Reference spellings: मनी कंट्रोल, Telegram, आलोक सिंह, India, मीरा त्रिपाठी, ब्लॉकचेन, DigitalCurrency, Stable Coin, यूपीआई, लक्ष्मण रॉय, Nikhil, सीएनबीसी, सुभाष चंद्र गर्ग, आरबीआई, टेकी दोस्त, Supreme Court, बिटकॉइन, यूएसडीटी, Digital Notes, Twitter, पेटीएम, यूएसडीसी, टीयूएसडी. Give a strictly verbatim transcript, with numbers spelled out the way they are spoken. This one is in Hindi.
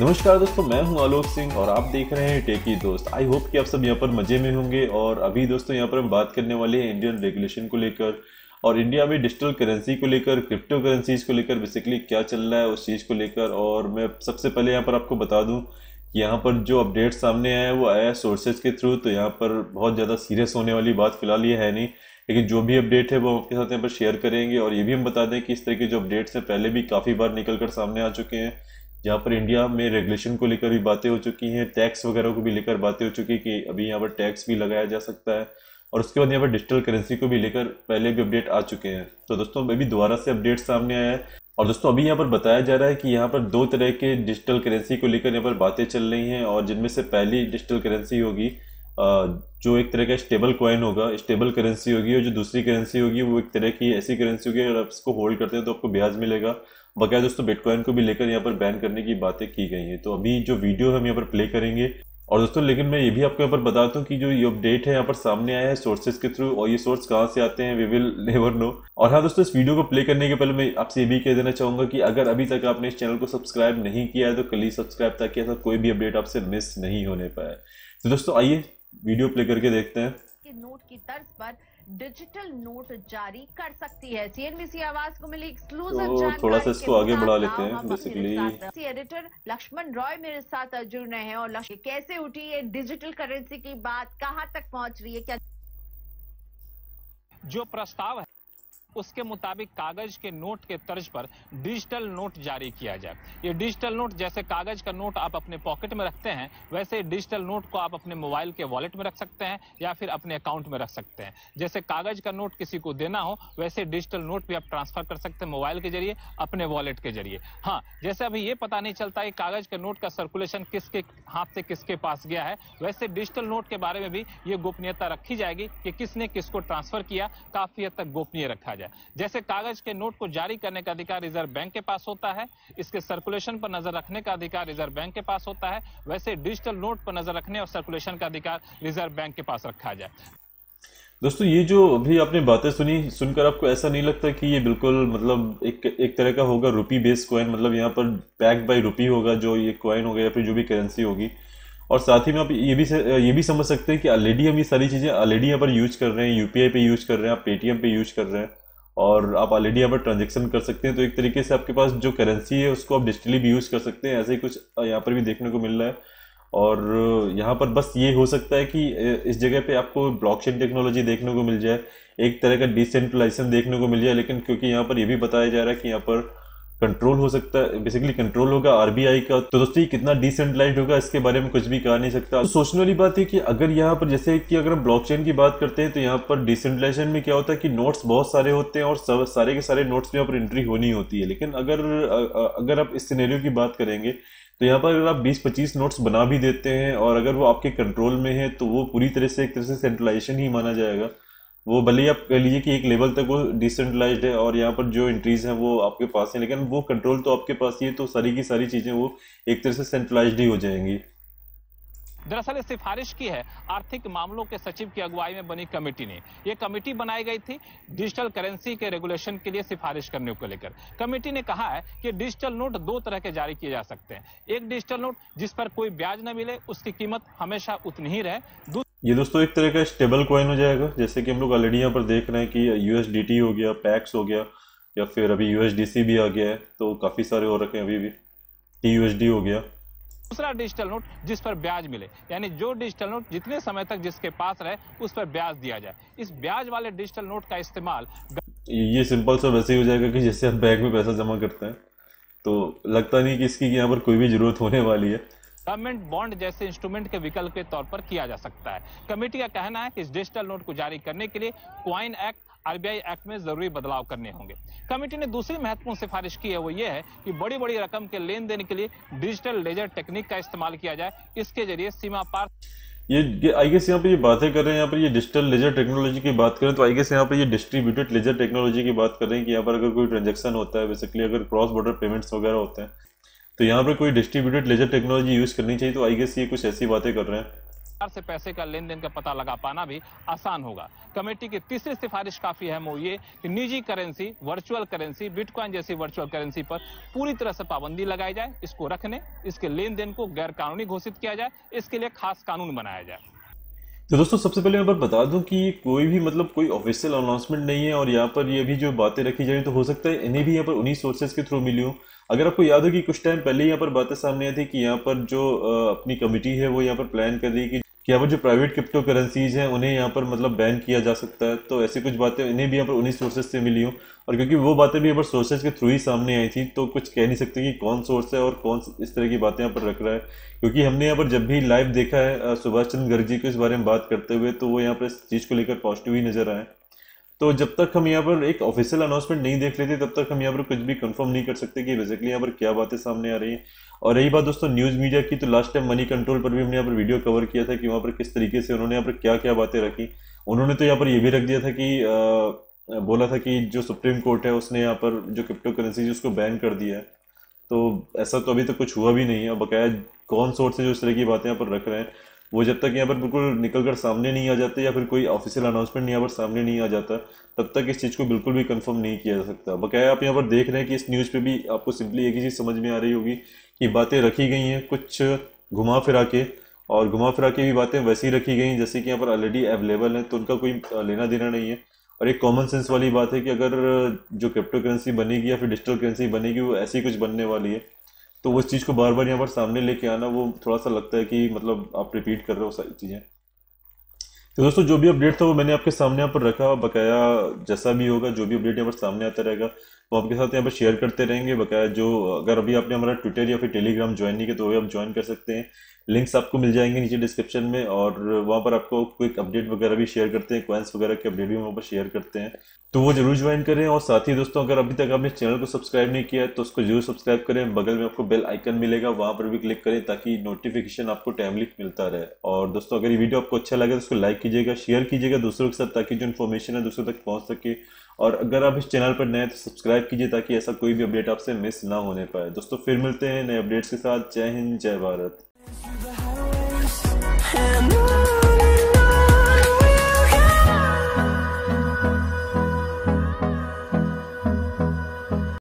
नमस्कार दोस्तों, मैं हूं आलोक सिंह और आप देख रहे हैं टेकी दोस्त। आई होप कि आप सब यहां पर मजे में होंगे। और अभी दोस्तों यहां पर हम बात करने वाले हैं इंडियन रेगुलेशन को लेकर और इंडिया में डिजिटल करेंसी को लेकर, क्रिप्टो करेंसीज को लेकर, बेसिकली क्या चल रहा है उस चीज़ को लेकर। और मैं सबसे पहले यहाँ पर आपको बता दूँ कि यहाँ पर जो अपडेट सामने आया है वो आया है सोर्सेज के थ्रू, तो यहाँ पर बहुत ज़्यादा सीरियस होने वाली बात फिलहाल ये है नहीं, लेकिन जो भी अपडेट है वो हम आपके साथ यहाँ पर शेयर करेंगे। और ये भी हम बता दें कि इस तरह के जो अपडेट्स हैं पहले भी काफ़ी बार निकल कर सामने आ चुके हैं, जहाँ पर इंडिया में रेगुलेशन को लेकर भी बातें हो चुकी हैं, टैक्स वगैरह को भी लेकर बातें हो चुकी हैं कि अभी यहाँ पर टैक्स भी लगाया जा सकता है। और उसके बाद यहाँ पर डिजिटल करेंसी को भी लेकर पहले भी अपडेट आ चुके हैं। तो दोस्तों अभी दोबारा से अपडेट सामने आया है और दोस्तों अभी यहाँ पर बताया जा रहा है कि यहाँ पर दो तरह के डिजिटल करेंसी को लेकर यहाँ पर बातें चल रही हैं। और जिनमें से पहली डिजिटल करेंसी होगी जो एक तरह का स्टेबल कॉइन होगा, स्टेबल करेंसी होगी, और जो दूसरी करेंसी होगी वो एक तरह की ऐसी करेंसी होगी अगर आप इसको होल्ड करते हैं तो आपको ब्याज मिलेगा। बकाया दोस्तों बिटकॉइन को भी लेकर यहाँ पर बैन करने की बातें की गई हैं। तो अभी जो वीडियो हम यहाँ पर प्ले करेंगे। और दोस्तों लेकिन मैं ये भी आपको यहाँ पर बताता हूँ कि जो ये अपडेट है यहाँ पर सामने आया है सोर्सेज के थ्रू, और ये सोर्स कहाँ से आते हैं वी विल नेवर नो। और हाँ दोस्तों, इस वीडियो को प्ले करने के पहले मैं आपसे ये भी कह देना चाहूँगा कि अगर अभी तक आपने इस चैनल को सब्सक्राइब नहीं किया है तो कल ही सब्सक्राइब, ताकि ऐसा कोई भी अपडेट आपसे मिस नहीं होने पाए। तो दोस्तों आइए वीडियो प्ले करके देखते हैं। नोट की तर्ज पर डिजिटल नोट जारी कर सकती है। सीएनबीसी आवाज को मिली एक्सक्लूसिव जानकारी। थोड़ा सा इसको आगे बढ़ा लेते हैं। बेसिकली एडिटर लक्ष्मण रॉय मेरे साथ जुड़ रहे हैं। और लक्ष्य कैसे उठी है डिजिटल करेंसी की बात, कहां तक पहुंच रही है, क्या जो प्रस्ताव है उसके मुताबिक कागज के नोट के तर्ज पर डिजिटल नोट जारी किया जाए। ये डिजिटल नोट, जैसे कागज का नोट आप अपने पॉकेट में रखते हैं, वैसे डिजिटल नोट को आप अपने मोबाइल के वॉलेट में रख सकते हैं या फिर अपने अकाउंट में रख सकते हैं। जैसे कागज का नोट किसी को देना हो वैसे डिजिटल नोट भी आप ट्रांसफर कर सकते हैं मोबाइल के जरिए, अपने वॉलेट के जरिए। हाँ, जैसे अभी ये पता नहीं चलता है कागज के नोट का सर्कुलेशन किसके हाथ से किसके पास गया है, वैसे डिजिटल नोट के बारे में भी ये गोपनीयता रखी जाएगी कि किसने किसको ट्रांसफर किया, काफी हद तक गोपनीय रखा जाए। जैसे कागज के नोट को जारी करने का अधिकार रिजर्व बैंक के पास होता है, इसके सर्कुलेशन पर नजर रखने का अधिकार रिजर्व बैंक के पास होता है, वैसे डिजिटल नोट पर नजर रखने और सर्कुलेशन का अधिकार रिजर्व बैंक के पास रखा जाए। दोस्तों ये जो अभी आपने बातें सुनी, सुनकर आपको ऐसा नहीं लगता कि ये बिल्कुल मतलब एक एक तरह का होगा रूपी बेस्ड कॉइन, मतलब यहाँ पर बैक्ड बाय रूपी होगा जो ये कॉइन होगा या फिर जो भी करेंसी होगी। और साथ ही में आप ये भी ये भी समझ सकते हैं कि ऑलरेडी हम ये सारी चीज़ें ऑलरेडी यहाँ पर यूज कर रहे हैं, यूपीआई पे यूज कर रहे हैं, आप पेटीएम पे यूज कर रहे हैं, और आप ऑलरेडी यहाँ पर ट्रांजेक्शन कर सकते हैं। तो एक तरीके से आपके पास जो करेंसी है उसको आप डिजिटली भी यूज़ कर सकते हैं। ऐसे ही कुछ यहाँ पर भी देखने को मिल रहा है। और यहाँ पर बस ये हो सकता है कि इस जगह पे आपको ब्लॉकचेन टेक्नोलॉजी देखने को मिल जाए, एक तरह का डिसेंट्रलाइजेशन देखने को मिल जाए। लेकिन क्योंकि यहाँ पर ये भी बताया जा रहा है कि यहाँ पर कंट्रोल हो सकता है, बेसिकली कंट्रोल होगा आरबीआई का। तो दोस्तों ये कितना डिसेंट्रलाइज्ड होगा इसके बारे में कुछ भी कहा नहीं सकता। तो सोचने वाली बात है कि अगर यहाँ पर जैसे कि अगर हम ब्लॉकचेन की बात करते हैं तो यहाँ पर डिसेंट्रलाइजेशन में क्या होता है कि नोट्स बहुत सारे होते हैं और सब सारे के सारे नोट्स में यहाँ पर एंट्री होनी होती है। लेकिन अगर अगर आप इस सिनेरियो की बात करेंगे तो यहाँ पर अगर आप बीस पच्चीस नोट्स बना भी देते हैं और अगर वो आपके कंट्रोल में है तो वो पूरी तरह से एक तरह से सेंट्रलाइजेशन ही माना जाएगा। वो भले ही आप कह लीजिए कि एक लेवल तक वो डिसेंट्रलाइज्ड है और यहाँ पर जो एंट्रीज हैं वो आपके पास हैं, लेकिन वो कंट्रोल तो आपके पास ही है, तो सारी की सारी चीज़ें वो एक तरह से सेंट्रलाइज्ड ही हो जाएंगी। दरअसल सिफारिश की है आर्थिक मामलों के सचिव की अगुवाई में बनी कमेटी ने। ये कमेटी बनाई गई थी डिजिटल करेंसी के रेगुलेशन के लिए सिफारिश करने को लेकर। कमेटी ने कहा है कि डिजिटल नोट दो तरह के जारी किए जा सकते हैं, एक डिजिटल नोट जिस पर कोई ब्याज न मिले, उसकी कीमत हमेशा उतनी ही रहे। ये दोस्तों एक तरह का स्टेबल कॉइन हो जाएगा, जैसे कि हम लोग ऑलरेडी यहाँ पर देख रहे हैं कि यूएसडीटी हो गया, पैक्स हो गया, या फिर अभी यूएसडीसी भी आ गया है, तो काफ़ी सारे हो रखे हैं अभी भी, टीयूएसडी हो गया। दूसरा डिजिटल नोट जिस पर ब्याज मिले, यानी जो डिजिटल नोट जितने समय तक जिसके पास रहे उस पर ब्याज दिया जाए। इस ब्याज वाले डिजिटल नोट का इस्तेमाल ये सिंपल सा वैसे ही हो जाएगा कि जैसे हम बैंक में पैसा जमा करते हैं, तो लगता नहीं कि इसकी यहाँ पर कोई भी जरूरत होने वाली है। गवर्नमेंट बॉन्ड जैसे इंस्ट्रूमेंट के विकल्प के तौर पर किया जा सकता है। कमेटी का कहना है कि इस डिजिटल नोट को जारी करने के लिए क्वाइन एक्ट, आरबीआई एक्ट में जरूरी बदलाव करने होंगे। कमेटी ने दूसरी महत्वपूर्ण सिफारिश की है, वो ये है कि बड़ी बड़ी रकम के लेन देन के लिए डिजिटल लेजर टेक्निक का इस्तेमाल किया जाए, इसके जरिए सीमा पार। ये आई गेस यहाँ पर ये बातें कर रहे हैं, यहाँ पर ये डिजिटल लेजर टेक्नोलॉजी की बात करें तो आई गेस यहाँ पर ये डिस्ट्रीब्यूटेड लेजर टेक्नोलॉजी की बात कर रहे हैं कि यहाँ पर अगर कोई ट्रांजेक्शन होता है, बेसिकली अगर क्रॉस बॉर्डर पेमेंट्स वगैरह होते हैं, तो यहाँ पर कोई डिस्ट्रीब्यूटेड लेजर टेक्नोलॉजी यूज़ करनी चाहिए। तो आई गेस ये कुछ ऐसी बातें कर रहे हैं। से पैसे का लेन देन का पता लगा पाना भी आसान होगा। कमेटी की तीसरी सिफारिश काफी अहम हो ये कि निजी करेंसी, वर्चुअल करेंसी, बिटकॉइन जैसी वर्चुअल करेंसी पर पूरी तरह से पाबंदी लगाई जाए। इसको रखने, इसके लेन देन को गैर कानूनी घोषित किया जाए, इसके लिए खास कानून बनाया जाए। तो दोस्तों सबसे पहले मैं बता दूं कि कोई भी मतलब कोई ऑफिशियल अनाउंसमेंट नहीं है और यहाँ पर ये भी जो बातें रखी जा रही तो हो सकता है इन्हें भी यहाँ पर उन्हीं सोर्सेज के थ्रू मिली हो। अगर आपको याद हो कि कुछ टाइम पहले यहाँ पर बातें सामने आई थी कि यहाँ पर जो अपनी कमेटी है वो यहाँ पर प्लान कर रही है कि यहाँ पर जो प्राइवेट क्रिप्टो करेंसीज हैं उन्हें यहाँ पर मतलब बैन किया जा सकता है। तो ऐसी कुछ बातें इन्हें भी यहाँ पर उन्हीं सोर्सेज से मिली हो और क्योंकि वो बातें भी यहाँ पर सोर्सेज के थ्रू ही सामने आई थी तो कुछ कह नहीं सकते कि कौन सोर्स है और कौन इस तरह की बातें यहाँ पर रख रहा है। क्योंकि हमने यहाँ पर जब भी लाइव देखा है सुभाष चंद्र गर्ग जी को इस बारे में बात करते हुए तो वो यहाँ पर इस चीज़ को लेकर पॉजिटिव ही नजर आए। तो जब तक हम यहाँ पर एक ऑफिशियल अनाउंसमेंट नहीं देख लेते तब तक हम यहाँ पर कुछ भी कंफर्म नहीं कर सकते कि बेसिकली यहाँ पर क्या बातें सामने आ रही हैं। और रही बात दोस्तों न्यूज़ मीडिया की, तो लास्ट टाइम मनी कंट्रोल पर भी हमने यहाँ पर वीडियो कवर किया था कि वहाँ पर किस तरीके से उन्होंने यहाँ पर क्या क्या बातें रखी। उन्होंने तो यहाँ पर ये भी रख दिया था कि आ, बोला था कि जो सुप्रीम कोर्ट है उसने यहाँ पर जो क्रिप्टो करेंसी उसको बैन कर दिया है। तो ऐसा तो अभी तो कुछ हुआ भी नहीं है। बकाया कौन सोर्स है जो इस तरह की बातें यहाँ पर रख रहे हैं वो जब तक यहाँ पर बिल्कुल निकल कर सामने नहीं आ जाते या फिर कोई ऑफिशियल अनाउंसमेंट यहाँ पर सामने नहीं आ जाता तब तक इस चीज़ को बिल्कुल भी कंफर्म नहीं किया जा सकता। बकाया आप यहाँ पर देख रहे हैं कि इस न्यूज़ पे भी आपको सिंपली एक ही चीज़ समझ में आ रही होगी कि बातें रखी गई हैं कुछ घुमा फिरा के और घुमा फिरा के भी बातें वैसी रखी गई जैसे कि यहाँ पर ऑलरेडी अवेलेबल हैं तो उनका कोई लेना देना नहीं है। और एक कॉमन सेंस वाली बात है कि अगर जो क्रिप्टो करेंसी बनेगी या फिर डिजिटल करेंसी बनेगी वो ऐसी कुछ बनने वाली है तो वो इस चीज़ को बार बार यहाँ पर सामने लेके आना वो थोड़ा सा लगता है कि मतलब आप रिपीट कर रहे हो सारी चीज़ें। तो दोस्तों जो भी अपडेट था वो मैंने आपके सामने यहाँ पर रखा। बकाया जैसा भी होगा जो भी अपडेट यहाँ पर सामने आता रहेगा वो आपके साथ यहाँ पर शेयर करते रहेंगे। बकाया जो अगर अभी आपने हमारा ट्विटर या फिर टेलीग्राम ज्वाइन नहीं किया तो वो आप ज्वाइन कर सकते हैं, लिंक्स आपको मिल जाएंगे नीचे डिस्क्रिप्शन में और वहाँ पर आपको क्विक अपडेट वगैरह भी शेयर करते हैं, क्वेंस वगैरह के अपडेट भी वहाँ पर शेयर करते हैं तो वो जरूर ज्वाइन करें। और साथ ही दोस्तों अगर अभी तक आपने चैनल को सब्सक्राइब नहीं किया है तो उसको जरूर सब्सक्राइब करें। बगल में आपको बेल आइकन मिलेगा वहाँ पर भी क्लिक करें ताकि नोटिफिकेशन आपको टाइमली मिलता रहे। और दोस्तों अगर ये वीडियो आपको अच्छा लगे तो उसको लाइक कीजिएगा, शेयर कीजिएगा दूसरों के साथ ताकि जो इन्फॉर्मेशन है दूसरों तक पहुँच सके। और अगर आप इस चैनल पर नए हैं तो सब्सक्राइब कीजिए ताकि ऐसा कोई भी अपडेट आपसे मिस ना होने पाए। दोस्तों फिर मिलते हैं नए अपडेट्स के साथ। जय हिंद, जय भारत।